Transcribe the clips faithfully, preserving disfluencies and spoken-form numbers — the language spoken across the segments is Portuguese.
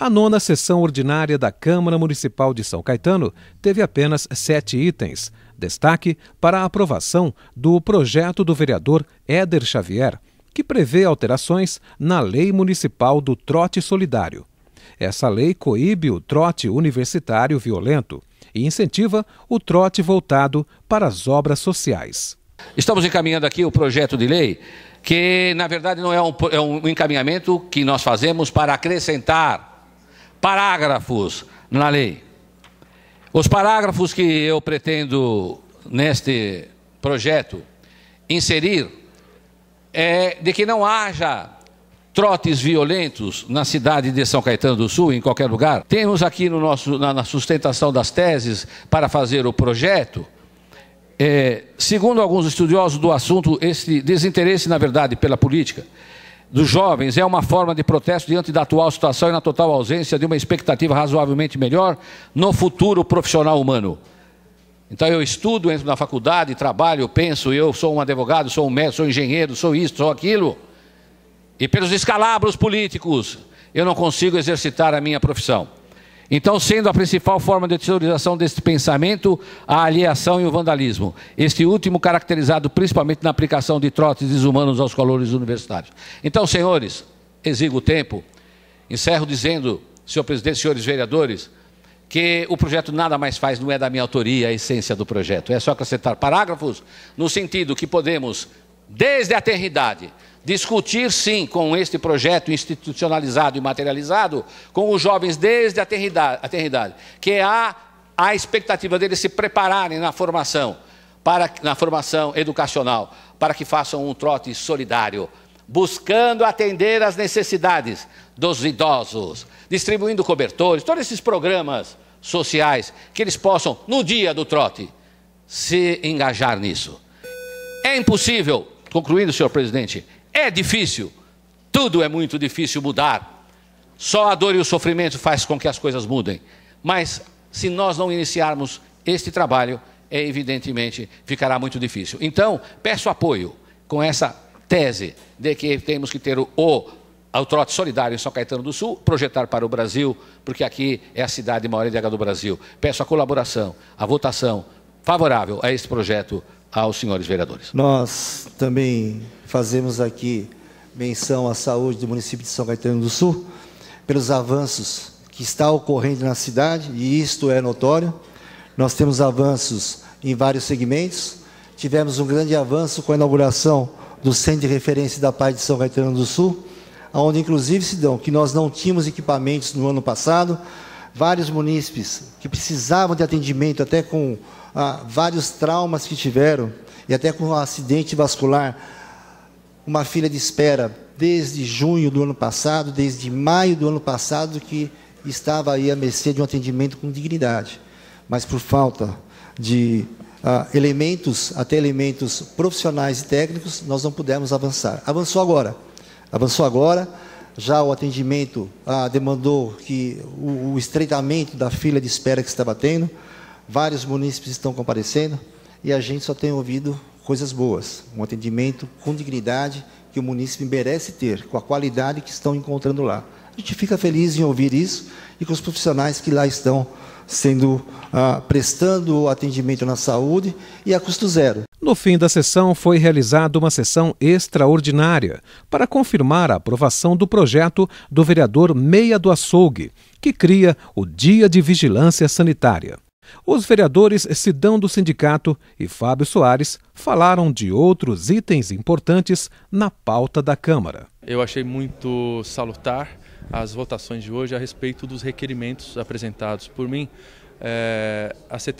A nona sessão ordinária da Câmara Municipal de São Caetano teve apenas sete itens. Destaque para a aprovação do projeto do vereador Éder Xavier, que prevê alterações na Lei Municipal do Trote Solidário. Essa lei coíbe o trote universitário violento e incentiva o trote voltado para as obras sociais. Estamos encaminhando aqui o projeto de lei, que na verdade não é um, é um encaminhamento que nós fazemos para acrescentar parágrafos na lei. Os parágrafos que eu pretendo neste projeto inserir é de que não haja trotes violentos na cidade de São Caetano do Sul, em qualquer lugar. Temos aqui no nosso, na sustentação das teses para fazer o projeto, é, segundo alguns estudiosos do assunto, esse desinteresse, na verdade, pela política dos jovens é uma forma de protesto diante da atual situação e na total ausência de uma expectativa razoavelmente melhor no futuro profissional humano. Então eu estudo, entro na faculdade, trabalho, penso, eu sou um advogado, sou um médico, sou um engenheiro, sou isso, sou aquilo. E pelos descalabros políticos, eu não consigo exercitar a minha profissão. Então, sendo a principal forma de teorização deste pensamento, a alienação e o vandalismo. Este último caracterizado principalmente na aplicação de trotes desumanos aos colônios universitários. Então, senhores, exigo o tempo. Encerro dizendo, senhor presidente, senhores vereadores, que o projeto nada mais faz, não é da minha autoria a essência do projeto. É só acrescentar parágrafos no sentido que podemos, desde a tenridade, discutir, sim, com este projeto institucionalizado e materializado, com os jovens desde a tenridade, que há a expectativa deles se prepararem na formação, para, na formação educacional, para que façam um trote solidário, buscando atender às necessidades dos idosos, distribuindo cobertores, todos esses programas sociais, que eles possam, no dia do trote, se engajar nisso. É impossível, concluindo, senhor presidente, é difícil, tudo é muito difícil mudar. Só a dor e o sofrimento faz com que as coisas mudem. Mas se nós não iniciarmos este trabalho, é, evidentemente ficará muito difícil. Então, peço apoio com essa tese de que temos que ter o, o trote solidário em São Caetano do Sul, projetar para o Brasil, porque aqui é a cidade maior de H do Brasil. Peço a colaboração, a votação favorável a este projeto aos senhores vereadores. Nós também fazemos aqui menção à saúde do município de São Caetano do Sul, pelos avanços que está ocorrendo na cidade, e isto é notório. Nós temos avanços em vários segmentos. Tivemos um grande avanço com a inauguração do Centro de Referência da Paz de São Caetano do Sul, onde, inclusive, Cidão, que nós não tínhamos equipamentos no ano passado, vários munícipes que precisavam de atendimento, até com ah, vários traumas que tiveram, e até com um acidente vascular, uma fila de espera desde junho do ano passado, desde maio do ano passado, que estava aí à mercê de um atendimento com dignidade. Mas por falta de ah, elementos, até elementos profissionais e técnicos, nós não pudemos avançar. Avançou agora. Avançou agora. Já o atendimento ah, demandou que o, o estreitamento da fila de espera que estava tendo, vários munícipes estão comparecendo e a gente só tem ouvido coisas boas, um atendimento com dignidade que o munícipe merece ter, com a qualidade que estão encontrando lá. A gente fica feliz em ouvir isso e com os profissionais que lá estão sendo ah, prestando atendimento na saúde e a custo zero. No fim da sessão, foi realizada uma sessão extraordinária para confirmar a aprovação do projeto do vereador Meia do Açougue, que cria o Dia de Vigilância Sanitária. Os vereadores Cidão do Sindicato e Fábio Soares falaram de outros itens importantes na pauta da Câmara. Eu achei muito salutar as votações de hoje a respeito dos requerimentos apresentados por mim é, a C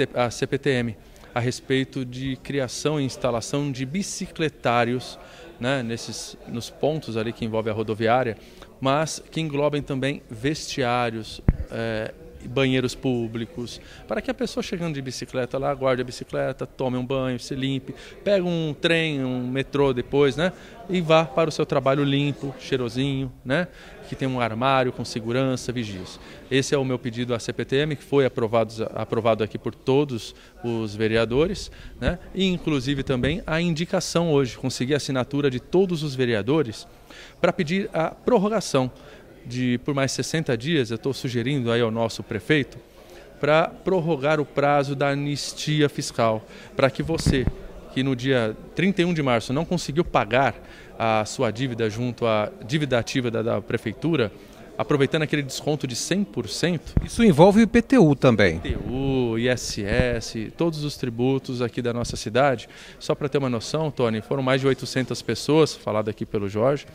P T M, a respeito de criação e instalação de bicicletários, né, nesses, nos pontos ali que envolve a rodoviária, mas que englobem também vestiários, é, banheiros públicos, para que a pessoa chegando de bicicleta lá, guarde a bicicleta, tome um banho, se limpe, pega um trem, um metrô depois, né, e vá para o seu trabalho limpo, cheirosinho, né, que tem um armário com segurança, vigias. Esse é o meu pedido à C P T M, que foi aprovado, aprovado aqui por todos os vereadores, né, e inclusive também a indicação hoje, consegui a assinatura de todos os vereadores para pedir a prorrogação de por mais sessenta dias, eu estou sugerindo aí ao nosso prefeito, para prorrogar o prazo da anistia fiscal, para que você, que no dia trinta e um de março não conseguiu pagar a sua dívida junto à dívida ativa da, da prefeitura, aproveitando aquele desconto de cem por cento... Isso envolve o I P T U também. I P T U, I S S, todos os tributos aqui da nossa cidade. Só para ter uma noção, Tony, foram mais de oitocentas pessoas, falado aqui pelo Jorge,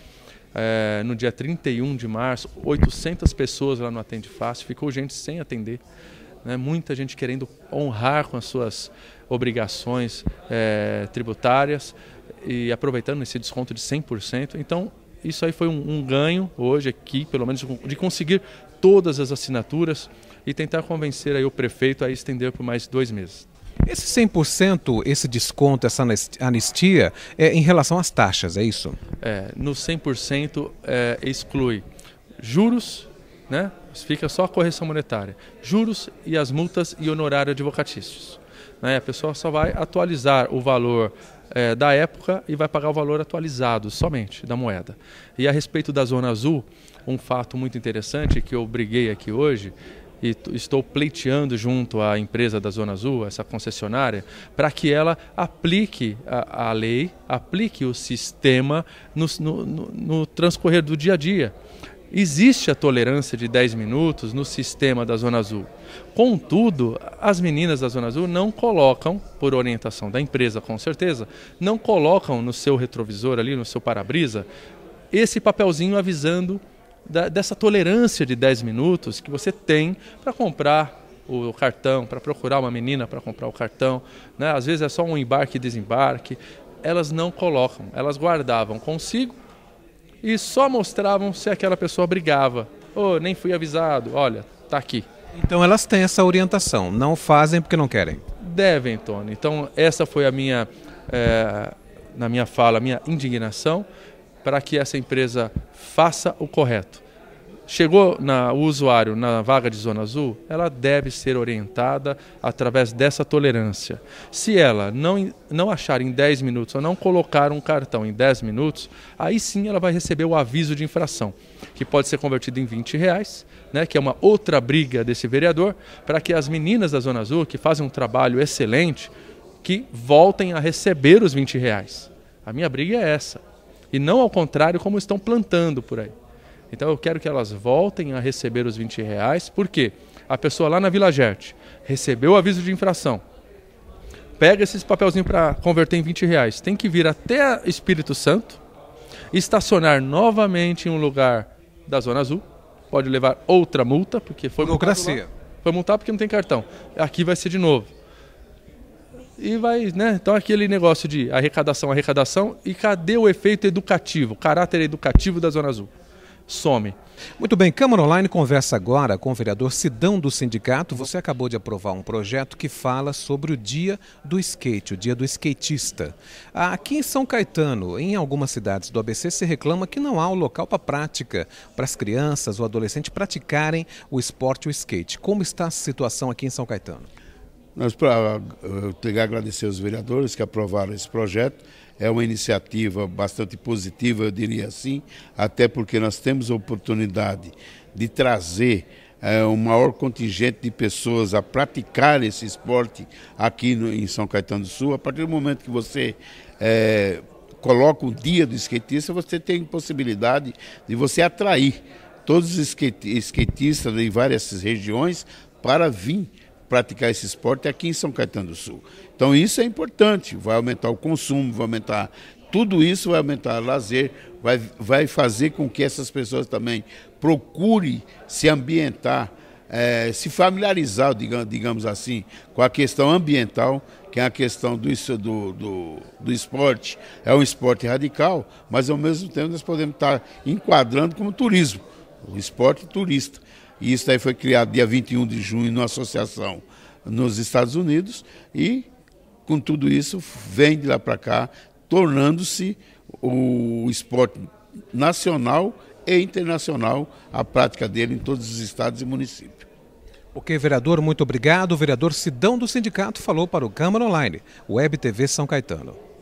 é, no dia trinta e um de março, oitocentas pessoas lá no Atende Fácil, ficou gente sem atender. Né? Muita gente querendo honrar com as suas obrigações é, tributárias e aproveitando esse desconto de cem por cento. Então, isso aí foi um, um ganho hoje aqui, pelo menos, de conseguir todas as assinaturas e tentar convencer aí o prefeito a estender por mais dois meses. Esse cem por cento, esse desconto, essa anistia, é em relação às taxas, é isso? É, no cem por cento é, exclui juros, né? Fica só a correção monetária, juros e as multas e honorário advocatícios. Né? A pessoa só vai atualizar o valor É, da época e vai pagar o valor atualizado somente da moeda. E a respeito da Zona Azul, um fato muito interessante que eu briguei aqui hoje e estou pleiteando junto à empresa da Zona Azul, essa concessionária, para que ela aplique a, a lei, aplique o sistema no, no, no transcorrer do dia a dia. Existe a tolerância de dez minutos no sistema da Zona Azul. Contudo, as meninas da Zona Azul não colocam, por orientação da empresa com certeza, não colocam no seu retrovisor ali, no seu para-brisa, esse papelzinho avisando da, dessa tolerância de dez minutos que você tem para comprar o cartão, para procurar uma menina para comprar o cartão, né? Às vezes é só um embarque e desembarque. Elas não colocam, elas guardavam consigo e só mostravam se aquela pessoa brigava. Ou oh, nem fui avisado, olha, tá aqui. Então elas têm essa orientação, não fazem porque não querem? Devem, Tony. Então essa foi a minha, é, na minha fala, a minha indignação para que essa empresa faça o correto. Chegou na, o usuário na vaga de Zona Azul, ela deve ser orientada através dessa tolerância. Se ela não, não achar em dez minutos ou não colocar um cartão em dez minutos, aí sim ela vai receber o aviso de infração, que pode ser convertido em vinte reais, né, que é uma outra briga desse vereador, para que as meninas da Zona Azul, que fazem um trabalho excelente, que voltem a receber os vinte reais. A minha briga é essa, e não ao contrário como estão plantando por aí. Então eu quero que elas voltem a receber os vinte reais, porque a pessoa lá na Vila Gerte recebeu o aviso de infração, pega esses papelzinhos para converter em vinte reais, tem que vir até Espírito Santo, estacionar novamente em um lugar da Zona Azul, pode levar outra multa, porque foi burocracia. Foi multar porque não tem cartão. Aqui vai ser de novo. E vai, né? Então aquele negócio de arrecadação, arrecadação, e cadê o efeito educativo, o caráter educativo da Zona Azul? Some. Muito bem, Câmara Online conversa agora com o vereador Cidão do Sindicato. Você acabou de aprovar um projeto que fala sobre o dia do skate, o dia do skatista. Aqui em São Caetano, em algumas cidades do A B C, se reclama que não há um local para prática, para as crianças ou adolescentes praticarem o esporte, o skate. Como está a situação aqui em São Caetano? Nós, pra, eu tenho que agradecer aos vereadores que aprovaram esse projeto. É uma iniciativa bastante positiva, eu diria assim, até porque nós temos a oportunidade de trazer é, um maior contingente de pessoas a praticar esse esporte aqui no, em São Caetano do Sul. A partir do momento que você é, coloca o dia do skatista, você tem possibilidade de você atrair todos os skatistas de várias regiões para vir praticar esse esporte aqui em São Caetano do Sul. Então isso é importante, vai aumentar o consumo, vai aumentar tudo isso, vai aumentar o lazer, vai, vai fazer com que essas pessoas também procurem se ambientar, é, se familiarizar, digamos, digamos assim, com a questão ambiental, que é a questão do, do, do, do esporte. É um esporte radical, mas ao mesmo tempo nós podemos estar enquadrando como turismo, o esporte turista. E isso daí foi criado dia vinte e um de junho numa associação nos Estados Unidos e com tudo isso vem de lá para cá, tornando-se o esporte nacional e internacional, a prática dele em todos os estados e municípios. Ok, vereador, muito obrigado. O vereador Cidão do Sindicato falou para o Câmara Online, Web T V São Caetano.